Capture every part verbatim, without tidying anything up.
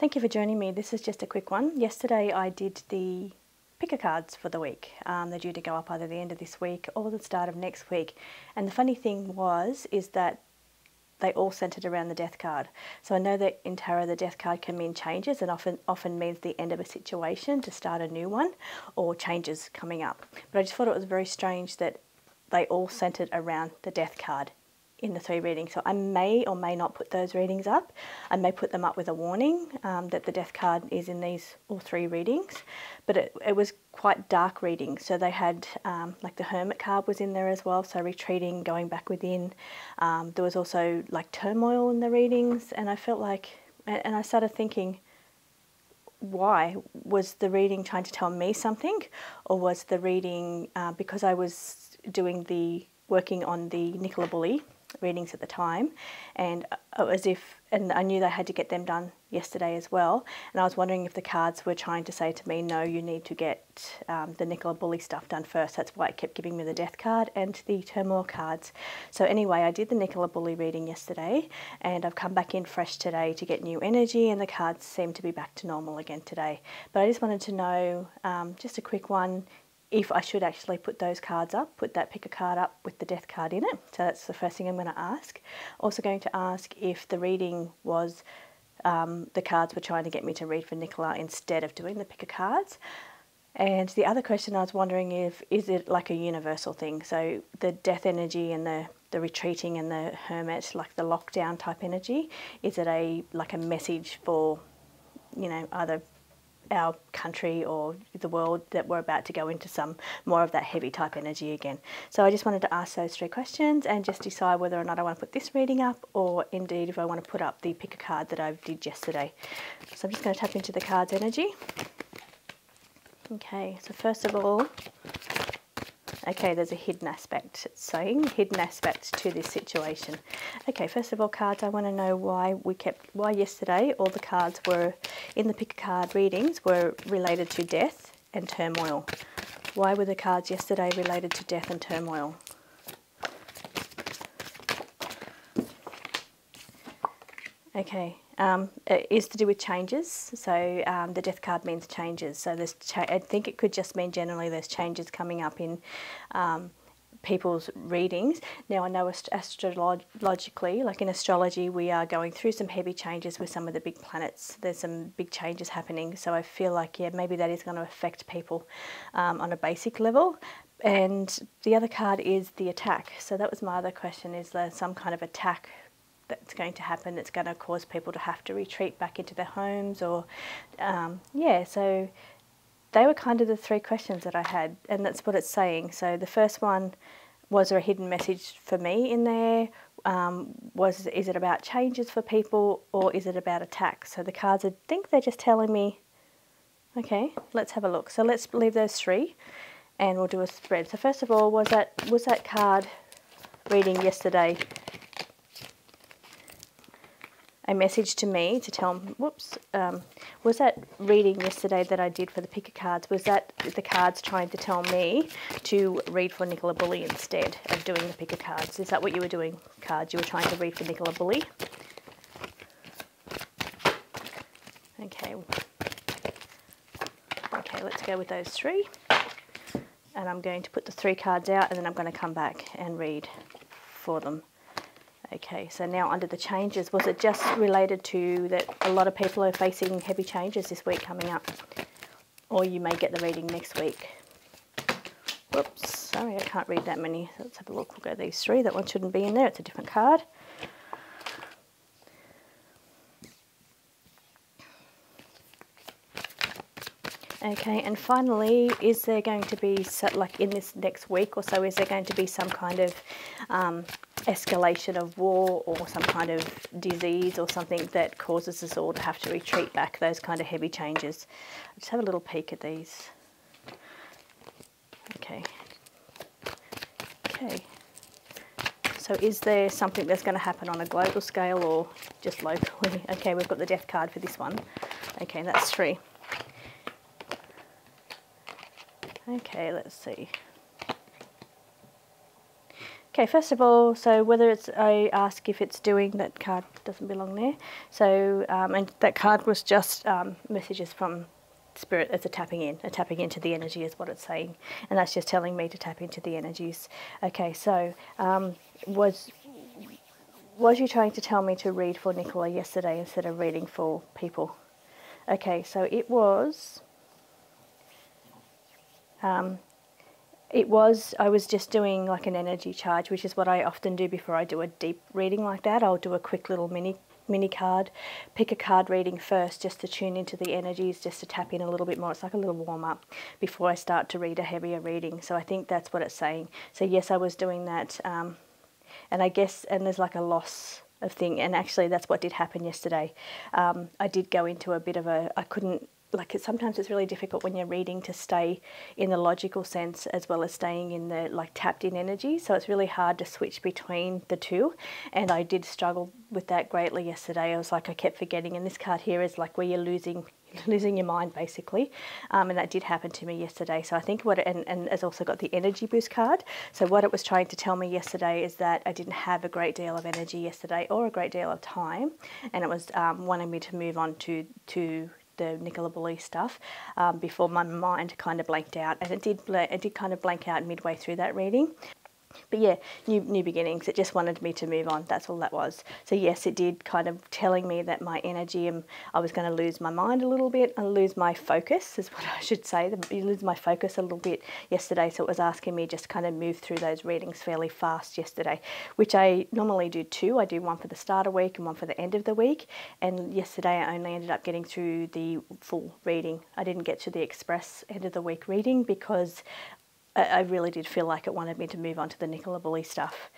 Thank you for joining me. This is just a quick one. Yesterday I did the picker cards for the week. Um, they're due to go up either the end of this week or the start of next week. And the funny thing was is that they all centred around the death card. So I know that in tarot the death card can mean changes and often often means the end of a situation to start a new one or changes coming up. But I just thought it was very strange that they all centred around the death card in the three readings. So I may or may not put those readings up. I may put them up with a warning um, that the death card is in these all three readings, but it, it was quite dark reading. So they had um, like the hermit card was in there as well, so retreating, going back within. Um, there was also like turmoil in the readings, and I felt like, and I started thinking, why? Was the reading trying to tell me something, or was the reading, uh, because I was doing the, working on the Nicola Bulley readings at the time, and it was as if, and I knew they had to get them done yesterday as well, and I was wondering if the cards were trying to say to me, no, you need to get um, the Nicola Bulley stuff done first. That's why it kept giving me the death card and the turmoil cards. So anyway, I did the Nicola Bulley reading yesterday, and I've come back in fresh today to get new energy, and the cards seem to be back to normal again today. But I just wanted to know, um, just a quick one, if I should actually put those cards up, put that picker card up with the death card in it. So that's the first thing I'm going to ask. Also going to ask if the reading was, um, the cards were trying to get me to read for Nicola instead of doing the picker cards. And the other question I was wondering if, is it like a universal thing? So the death energy and the, the retreating and the hermit, like the lockdown type energy, is it a like a message for, you know, either our country or the world that we're about to go into some more of that heavy type energy again? So I just wanted to ask those three questions and just decide whether or not I want to put this reading up, or indeed if I want to put up the pick a card that I did yesterday. So I'm just going to tap into the card's energy. Okay, so first of all, okay, there's a hidden aspect, it's saying hidden aspect to this situation. Okay, first of all, cards, I want to know why we kept, why yesterday all the cards were in the pick a card readings were related to death and turmoil. Why were the cards yesterday related to death and turmoil? Okay, um, it is to do with changes, so um, the death card means changes, so there's cha I think it could just mean generally there's changes coming up in um, people's readings. Now I know ast astrologically, like in astrology, we are going through some heavy changes with some of the big planets. There's some big changes happening, so I feel like, yeah, maybe that is going to affect people um, on a basic level. And the other card is the attack, so that was my other question, is there some kind of attack that's going to happen that's going to cause people to have to retreat back into their homes, or um, yeah, so they were kind of the three questions that I had, and that's what it's saying. So the first one, was there a hidden message for me in there? Um, was is it about changes for people, or is it about attacks? So the cards, I think they're just telling me, okay, let's have a look. So let's leave those three and we'll do a spread. So first of all, was that, was that card reading yesterday a message to me to tell, whoops, um, was that reading yesterday that I did for the picker cards, was that the cards trying to tell me to read for Nicola Bulley instead of doing the picker cards? Is that what you were doing, cards? You were trying to read for Nicola Bulley? Okay. Okay, let's go with those three. And I'm going to put the three cards out, and then I'm going to come back and read for them. Okay, so now under the changes, was it just related to that a lot of people are facing heavy changes this week coming up? Or you may get the reading next week. Whoops, sorry, I can't read that many. Let's have a look, we'll go these three. That one shouldn't be in there, it's a different card. Okay, and finally, is there going to be, like in this next week or so, is there going to be some kind of um, escalation of war or some kind of disease or something that causes us all to have to retreat back, those kind of heavy changes? I'll just have a little peek at these. Okay. Okay. So is there something that's going to happen on a global scale or just locally? Okay, we've got the death card for this one. Okay, that's three. Okay, let's see. Okay, first of all, so whether it's, I ask if it's doing, that card doesn't belong there. So, um, and that card was just um, messages from Spirit. It's a tapping in, a tapping into the energy is what it's saying, and that's just telling me to tap into the energies. Okay, so um, was was you trying to tell me to read for Nicola yesterday instead of reading for people? Okay, so it was, um, it was, I was just doing like an energy charge, which is what I often do before I do a deep reading like that. I'll do a quick little mini mini card, pick a card reading first just to tune into the energies, just to tap in a little bit more. It's like a little warm up before I start to read a heavier reading. So I think that's what it's saying. So yes, I was doing that, um, and I guess, and there's like a loss of thing, and actually that's what did happen yesterday. Um, I did go into a bit of a, I couldn't, like it, sometimes it's really difficult when you're reading to stay in the logical sense as well as staying in the like tapped in energy, so it's really hard to switch between the two, and I did struggle with that greatly yesterday. I was like, I kept forgetting, and this card here is like where you're losing losing your mind basically, um, and that did happen to me yesterday. So I think what it, and, and it's also got the energy boost card, so what it was trying to tell me yesterday is that I didn't have a great deal of energy yesterday or a great deal of time, and it was um, wanting me to move on to to the Nicola Bulley stuff um, before my mind kind of blanked out, and it did it did kind of blank out midway through that reading. But yeah, new new beginnings. It just wanted me to move on. That's all that was. So yes, it did kind of telling me that my energy, and I was going to lose my mind a little bit and lose my focus is what I should say. You lose my focus a little bit yesterday. So it was asking me just kind of move through those readings fairly fast yesterday, which I normally do two. I do one for the start of week and one for the end of the week. And yesterday I only ended up getting through the full reading. I didn't get to the express end of the week reading because I really did feel like it wanted me to move on to the Nicola Bulley stuff.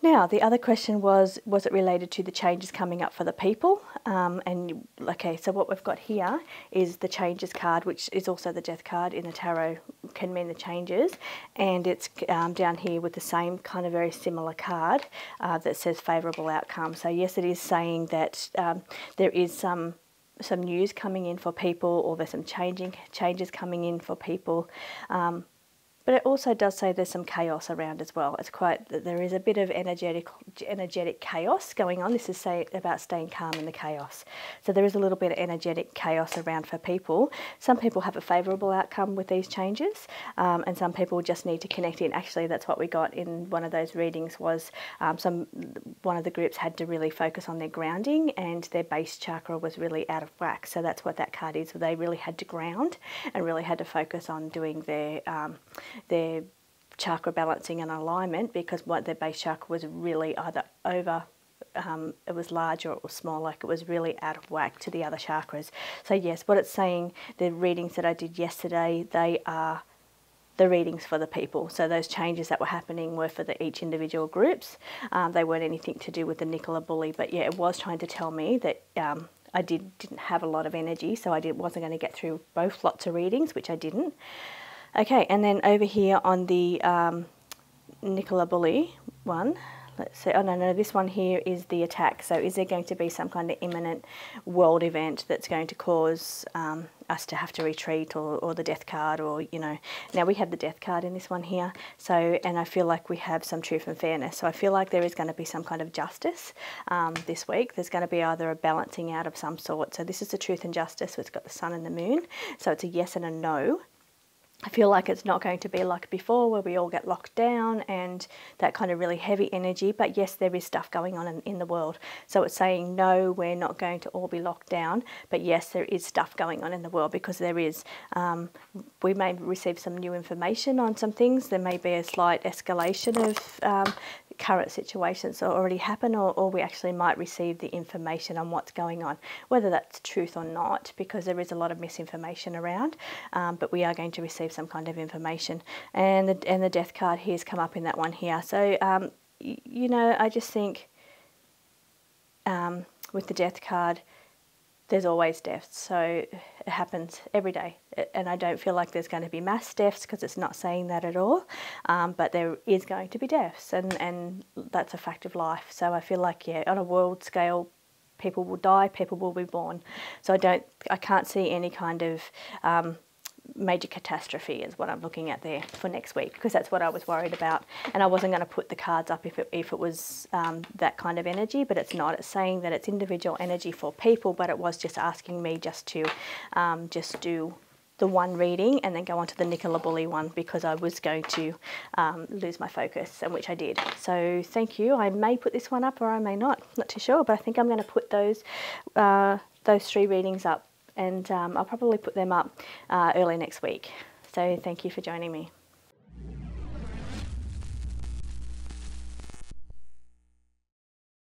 Now, the other question was, was it related to the changes coming up for the people? Um, and okay, so what we've got here is the changes card, which is also the death card in the tarot, can mean the changes. And it's um, down here with the same kind of very similar card uh, that says favourable outcome. So yes, it is saying that um, there is some some news coming in for people, or there's some changing changes coming in for people. Um, But it also does say there's some chaos around as well. It's quite, there is a bit of energetic energetic chaos going on. This is say about staying calm in the chaos. So there is a little bit of energetic chaos around for people. Some people have a favourable outcome with these changes, um, and some people just need to connect in. Actually, that's what we got in one of those readings was um, some one of the groups had to really focus on their grounding, and their base chakra was really out of whack. So that's what that card is. So they really had to ground and really had to focus on doing their um, their chakra balancing and alignment, because what their base chakra was really either over, um, it was large or it was small, like it was really out of whack to the other chakras. So yes, what it's saying, the readings that I did yesterday, they are the readings for the people. So those changes that were happening were for the each individual groups. Um, they weren't anything to do with the Nicola Bulley, but yeah, it was trying to tell me that um, I did, didn't have a lot of energy, so I did, wasn't going to get through both lots of readings, which I didn't. Okay, and then over here on the um, Nicola Bulley one, let's see, oh no, no, this one here is the attack. So is there going to be some kind of imminent world event that's going to cause um, us to have to retreat, or, or the death card, or, you know. Now we have the death card in this one here, so, and I feel like we have some truth and fairness. So I feel like there is going to be some kind of justice um, this week. There's going to be either a balancing out of some sort. So this is the truth and justice. So it's got the sun and the moon. So it's a yes and a no. I feel like it's not going to be like before where we all get locked down and that kind of really heavy energy, but yes, there is stuff going on in, in the world. So it's saying, no, we're not going to all be locked down, but yes, there is stuff going on in the world, because there is, um, we may receive some new information on some things. There may be a slight escalation of um, current situations that already happen, or, or we actually might receive the information on what's going on, whether that's truth or not, because there is a lot of misinformation around, um, but we are going to receive some kind of information. And the, and the death card here's come up in that one here. So, um, you know, I just think um, with the death card, there's always deaths, so it happens every day. And I don't feel like there's going to be mass deaths, because it's not saying that at all, um, but there is going to be deaths, and, and that's a fact of life. So I feel like, yeah, on a world scale, people will die, people will be born. So I don't, I can't see any kind of um, major catastrophe is what I'm looking at there for next week, because that's what I was worried about, and I wasn't going to put the cards up if it, if it was um, that kind of energy, but it's not. It's saying that it's individual energy for people, but it was just asking me just to um, just do the one reading and then go on to the Nicola Bulley one, because I was going to um, lose my focus, and which I did. So thank you. I may put this one up or I may not. Not too sure, but I think I'm going to put those uh, those three readings up, and um, I'll probably put them up uh, early next week. So thank you for joining me.